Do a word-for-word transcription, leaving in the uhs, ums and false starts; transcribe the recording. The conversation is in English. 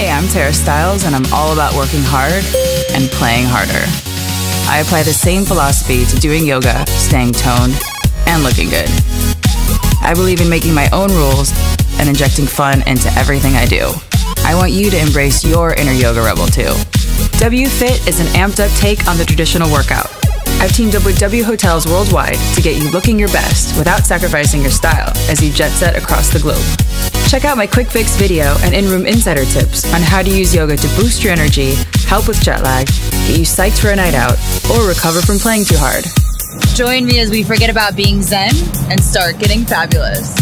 Hey, I'm Tara Stiles, and I'm all about working hard and playing harder. I apply the same philosophy to doing yoga, staying toned, and looking good. I believe in making my own rules and injecting fun into everything I do. I want you to embrace your inner yoga rebel too. W Fit is an amped up take on the traditional workout. I've teamed up with W Hotels worldwide to get you looking your best without sacrificing your style as you jet set across the globe. Check out my quick fix video and in-room insider tips on how to use yoga to boost your energy, help with jet lag, get you psyched for a night out, or recover from playing too hard. Join me as we forget about being zen and start getting fabulous.